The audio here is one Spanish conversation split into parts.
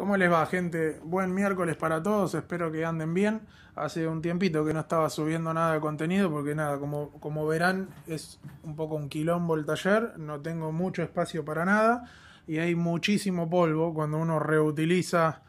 ¿Cómo les va, gente? Buen miércoles para todos, espero que anden bien. Hace un tiempito que no estaba subiendo nada de contenido porque nada, como verán, es un poco un quilombo el taller, no tengo mucho espacio para nada y hay muchísimo polvo. Cuando uno reutiliza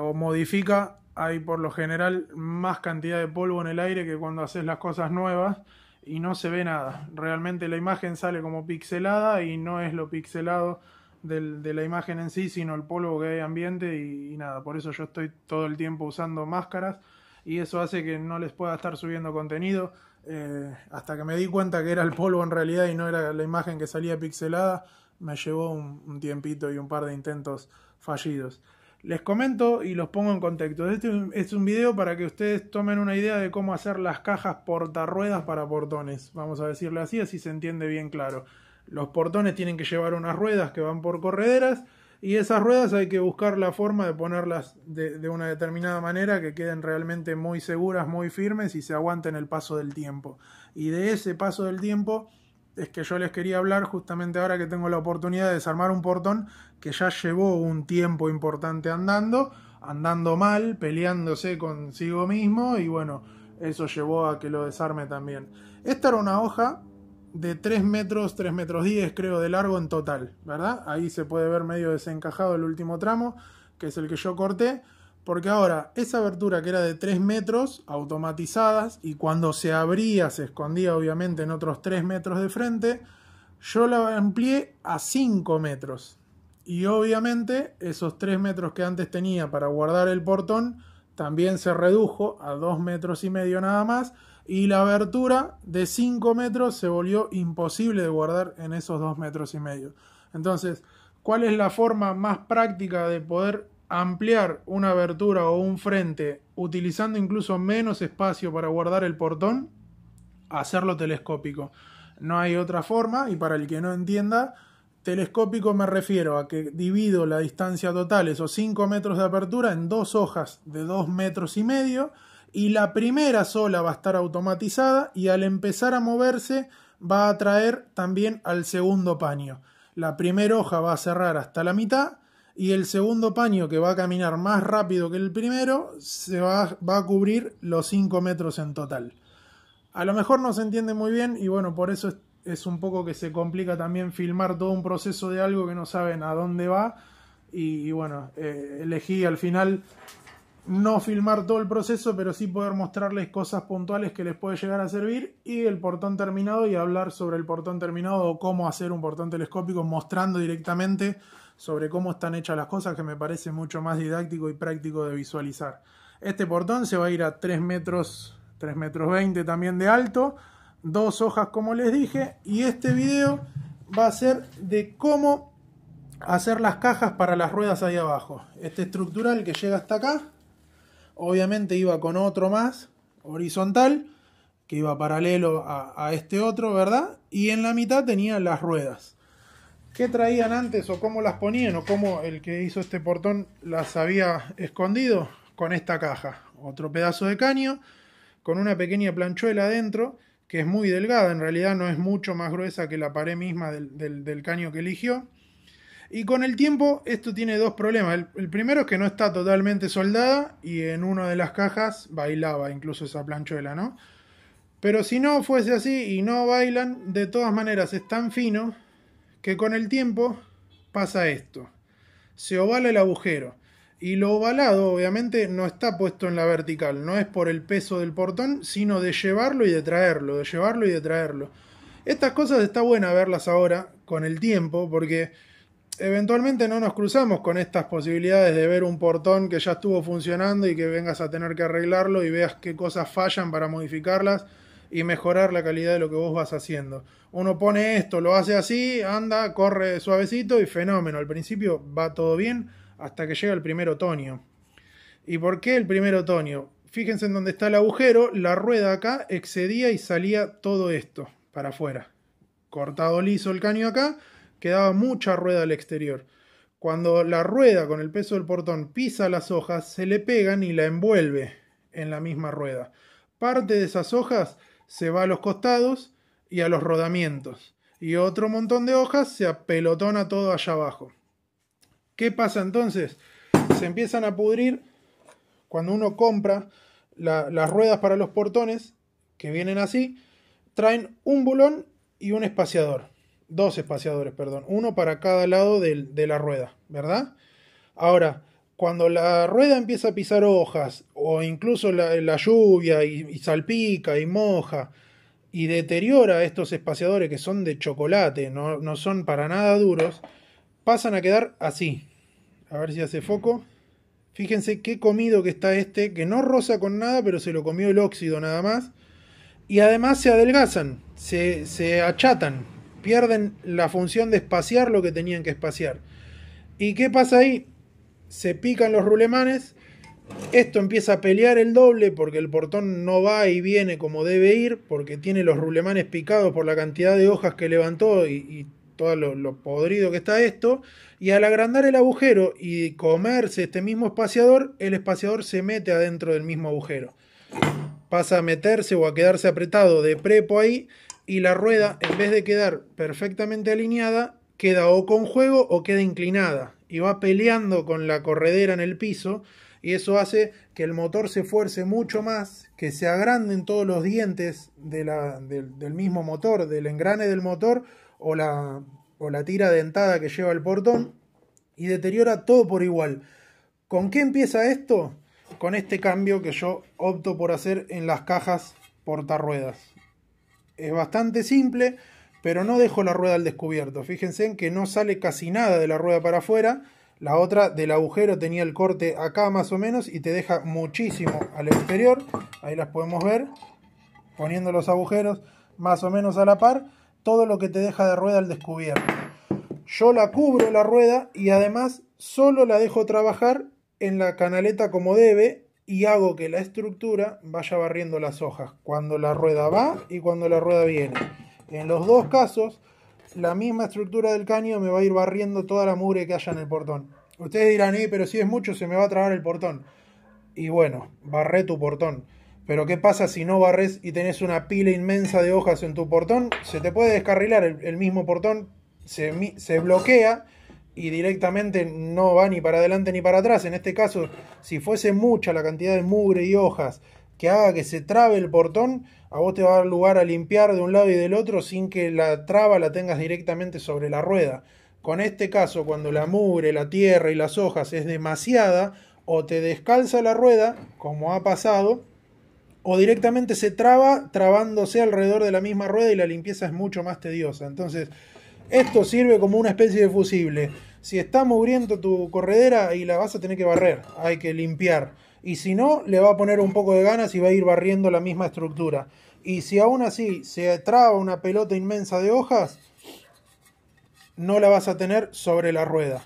o modifica, hay por lo general más cantidad de polvo en el aire que cuando haces las cosas nuevas y no se ve nada. Realmente la imagen sale como pixelada y no es lo pixelado de la imagen en sí, sino el polvo que hay ambiente y nada, por eso yo estoy todo el tiempo usando máscaras y eso hace que no les pueda estar subiendo contenido hasta que me di cuenta que era el polvo en realidad y no era la imagen que salía pixelada. Me llevó un tiempito y un par de intentos fallidos. Les comento y los pongo en contexto. Este es un video para que ustedes tomen una idea de cómo hacer las cajas portarruedas para portones, vamos a decirle así, así se entiende bien claro. Los portones tienen que llevar unas ruedas que van por correderas y esas ruedas hay que buscar la forma de ponerlas de una determinada manera que queden realmente muy seguras, muy firmes y se aguanten el paso del tiempo. Y de ese paso del tiempo es que yo les quería hablar justamente ahora que tengo la oportunidad de desarmar un portón que ya llevó un tiempo importante andando mal, peleándose consigo mismo y bueno, eso llevó a que lo desarme también. Esta era una hoja de 3 metros 10 creo de largo en total, ¿verdad? Ahí se puede ver medio desencajado el último tramo, que es el que yo corté, porque ahora esa abertura que era de 3 metros automatizadas y cuando se abría se escondía obviamente en otros 3 metros de frente, yo la amplié a 5 metros y obviamente esos 3 metros que antes tenía para guardar el portón también se redujo a 2,5 metros nada más. Y la abertura de 5 metros se volvió imposible de guardar en esos 2,5 metros. Entonces, ¿cuál es la forma más práctica de poder ampliar una abertura o un frente utilizando incluso menos espacio para guardar el portón? Hacerlo telescópico. No hay otra forma y para el que no entienda, telescópico me refiero a que divido la distancia total, esos 5 metros de apertura, en dos hojas de 2,5 metros. Y la primera sola va a estar automatizada y al empezar a moverse va a atraer también al segundo paño. La primera hoja va a cerrar hasta la mitad y el segundo paño, que va a caminar más rápido que el primero, va a cubrir los 5 metros en total. A lo mejor no se entiende muy bien y bueno, por eso es un poco que se complica también filmar todo un proceso de algo que no saben a dónde va y bueno, elegí al final no filmar todo el proceso, pero sí poder mostrarles cosas puntuales que les puede llegar a servir y el portón terminado y hablar sobre el portón terminado o cómo hacer un portón telescópico mostrando directamente sobre cómo están hechas las cosas, que me parece mucho más didáctico y práctico de visualizar. Este portón se va a ir a 3 metros 20 también de alto, dos hojas como les dije, y este video va a ser de cómo hacer las cajas para las ruedas ahí abajo. Este estructural que llega hasta acá obviamente iba con otro más horizontal que iba paralelo a este otro, ¿verdad? Y en la mitad tenía las ruedas. ¿Qué traían antes o cómo las ponían o cómo el que hizo este portón las había escondido? Con esta caja, otro pedazo de caño con una pequeña planchuela adentro que es muy delgada, en realidad no es mucho más gruesa que la pared misma del caño que eligió. Y con el tiempo esto tiene dos problemas. El primero es que no está totalmente soldada y en una de las cajas bailaba incluso esa planchuela, ¿no? Pero si no fuese así y no bailan, de todas maneras es tan fino que con el tiempo pasa esto. Se ovala el agujero y lo ovalado obviamente no está puesto en la vertical. No es por el peso del portón, sino de llevarlo y de traerlo, de llevarlo y de traerlo. Estas cosas está buena verlas ahora con el tiempo porque eventualmente no nos cruzamos con estas posibilidades de ver un portón que ya estuvo funcionando y que vengas a tener que arreglarlo y veas qué cosas fallan para modificarlas y mejorar la calidad de lo que vos vas haciendo. Uno pone esto, lo hace así, anda, corre suavecito y fenómeno. Al principio va todo bien hasta que llega el primer otoño. ¿Y por qué el primer otoño? Fíjense en dónde está el agujero, la rueda acá excedía y salía todo esto para afuera. Cortado liso el caño acá, quedaba mucha rueda al exterior. Cuando la rueda con el peso del portón pisa las hojas, se le pegan y la envuelve en la misma rueda. Parte de esas hojas se va a los costados y a los rodamientos. Y otro montón de hojas se apelotona todo allá abajo. ¿Qué pasa entonces? se empiezan a pudrir cuando uno compra las ruedas para los portones, que vienen así, traen un bulón y un espaciador, dos espaciadores, perdón, uno para cada lado de la rueda, ¿verdad? Ahora, cuando la rueda empieza a pisar hojas, o incluso la lluvia y salpica y moja, y deteriora estos espaciadores que son de chocolate, no son para nada duros, pasan a quedar así. A ver si hace foco. Fíjense qué comido que está este, que no roza con nada, pero se lo comió el óxido nada más. Y además se adelgazan, se achatan, pierden la función de espaciar lo que tenían que espaciar. ¿Y qué pasa ahí? Se pican los rulemanes, esto empieza a pelear el doble porque el portón no va y viene como debe ir, porque tiene los rulemanes picados por la cantidad de hojas que levantó y todo lo podrido que está esto, y al agrandar el agujero y comerse este mismo espaciador, el espaciador se mete adentro del mismo agujero, pasa a meterse o a quedarse apretado de prepo ahí, y la rueda, en vez de quedar perfectamente alineada, queda o con juego o queda inclinada y va peleando con la corredera en el piso, y eso hace que el motor se fuerce mucho más, que se agranden todos los dientes del mismo motor, del engrane del motor, o la tira dentada que lleva el portón, y deteriora todo por igual. ¿Con qué empieza esto? Con este cambio que yo opto por hacer en las cajas portarruedas. Es bastante simple, pero no dejo la rueda al descubierto. Fíjense en que no sale casi nada de la rueda para afuera. La otra del agujero tenía el corte acá más o menos y te deja muchísimo al exterior. Ahí las podemos ver, poniendo los agujeros más o menos a la par. Todo lo que te deja de rueda al descubierto. Yo la cubro la rueda y además solo la dejo trabajar en la canaleta como debe y hago que la estructura vaya barriendo las hojas cuando la rueda va y cuando la rueda viene. En los dos casos, la misma estructura del caño me va a ir barriendo toda la mugre que haya en el portón. Ustedes dirán, pero si es mucho se me va a trabar el portón. Y bueno, barré tu portón. Pero ¿qué pasa si no barres y tenés una pila inmensa de hojas en tu portón? Se te puede descarrilar el mismo portón, se bloquea y directamente no va ni para adelante ni para atrás. En este caso, si fuese mucha la cantidad de mugre y hojas que haga que se trabe el portón, a vos te va a dar lugar a limpiar de un lado y del otro sin que la traba la tengas directamente sobre la rueda. Con este caso, cuando la mugre, la tierra y las hojas es demasiada, o te descalza la rueda, como ha pasado, o directamente se traba, trabándose alrededor de la misma rueda, y la limpieza es mucho más tediosa. Entonces, esto sirve como una especie de fusible. Si está mugriendo tu corredera y la vas a tener que barrer, hay que limpiar. Y si no, le va a poner un poco de ganas y va a ir barriendo la misma estructura. Y si aún así se traba una pelota inmensa de hojas, no la vas a tener sobre la rueda.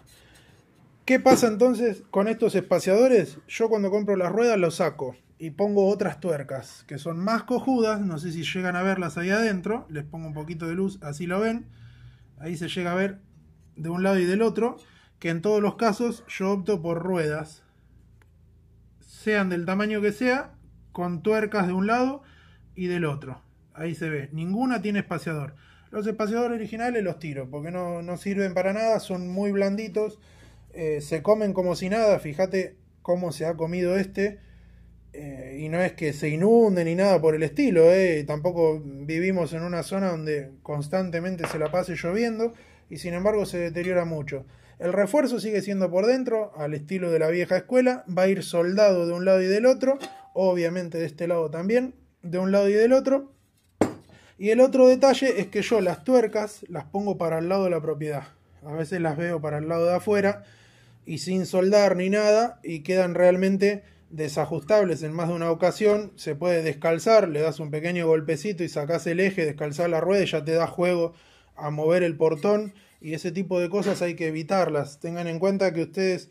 ¿Qué pasa entonces con estos espaciadores? Yo cuando compro las ruedas los saco y pongo otras tuercas que son más cojudas, no sé si llegan a verlas ahí adentro, les pongo un poquito de luz, así lo ven, ahí se llega a ver de un lado y del otro, que en todos los casos yo opto por ruedas, sean del tamaño que sea, con tuercas de un lado y del otro, ahí se ve, ninguna tiene espaciador. Los espaciadores originales los tiro, porque no sirven para nada, son muy blanditos, se comen como si nada, fíjate cómo se ha comido este. Y no es que se inunde ni nada por el estilo, tampoco vivimos en una zona donde constantemente se la pase lloviendo, y sin embargo se deteriora mucho. El refuerzo sigue siendo por dentro, al estilo de la vieja escuela, va a ir soldado de un lado y del otro, obviamente de este lado también, de un lado y del otro. Y el otro detalle es que yo las tuercas las pongo para el lado de la propiedad, a veces las veo para el lado de afuera y sin soldar ni nada, y quedan realmente desajustables en más de una ocasión. Se puede descalzar, le das un pequeño golpecito y sacás el eje, descalzás la rueda y ya te da juego a mover el portón, y ese tipo de cosas hay que evitarlas. Tengan en cuenta que ustedes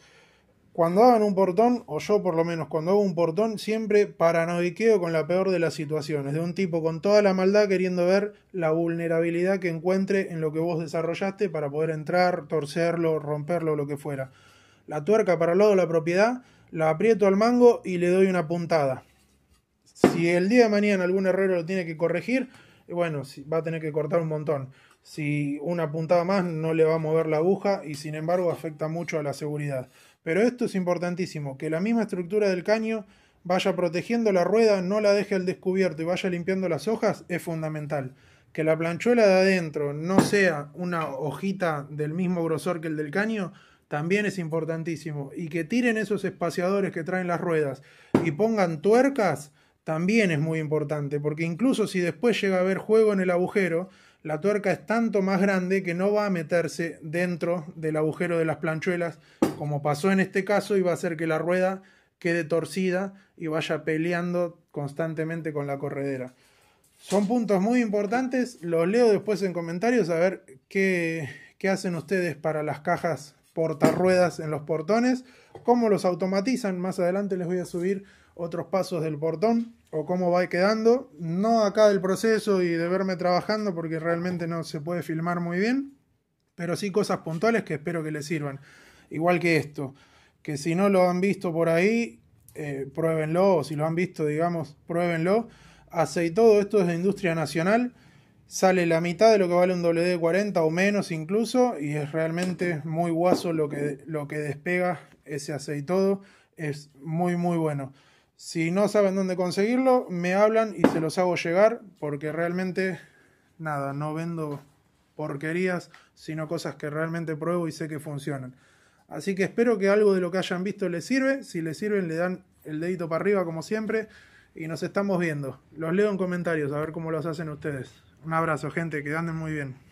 cuando hagan un portón, o yo por lo menos cuando hago un portón, siempre paranoiqueo con la peor de las situaciones, de un tipo con toda la maldad queriendo ver la vulnerabilidad que encuentre en lo que vos desarrollaste para poder entrar, torcerlo, romperlo, lo que fuera. La tuerca para el lado de la propiedad, la aprieto al mango y le doy una puntada. Si el día de mañana algún herrero lo tiene que corregir, bueno, va a tener que cortar un montón. Si una puntada más no le va a mover la aguja, y sin embargo afecta mucho a la seguridad. Pero esto es importantísimo, que la misma estructura del caño vaya protegiendo la rueda, no la deje al descubierto y vaya limpiando las hojas, es fundamental. Que la planchuela de adentro no sea una hojita del mismo grosor que el del caño, también es importantísimo. Y que tiren esos espaciadores que traen las ruedas y pongan tuercas, también es muy importante. Porque incluso si después llega a haber juego en el agujero, la tuerca es tanto más grande que no va a meterse dentro del agujero de las planchuelas, como pasó en este caso, y va a hacer que la rueda quede torcida y vaya peleando constantemente con la corredera. Son puntos muy importantes, los leo después en comentarios a ver qué hacen ustedes para las cajas portarruedas en los portones, cómo los automatizan. Más adelante les voy a subir otros pasos del portón o cómo va quedando, no acá del proceso y de verme trabajando porque realmente no se puede filmar muy bien, pero sí cosas puntuales que espero que les sirvan, igual que esto, que si no lo han visto por ahí, pruébenlo, o si lo han visto, digamos, pruébenlo. Aceitodo, esto es de industria nacional, sale la mitad de lo que vale un WD-40 o menos incluso, y es realmente muy guaso lo que despega ese aceitodo, es muy muy bueno. Si no saben dónde conseguirlo, me hablan y se los hago llegar, porque realmente, nada, no vendo porquerías, sino cosas que realmente pruebo y sé que funcionan. Así que espero que algo de lo que hayan visto les sirve. Si les sirven, le dan el dedito para arriba como siempre. Y nos estamos viendo. Los leo en comentarios a ver cómo los hacen ustedes. Un abrazo, gente, que anden muy bien.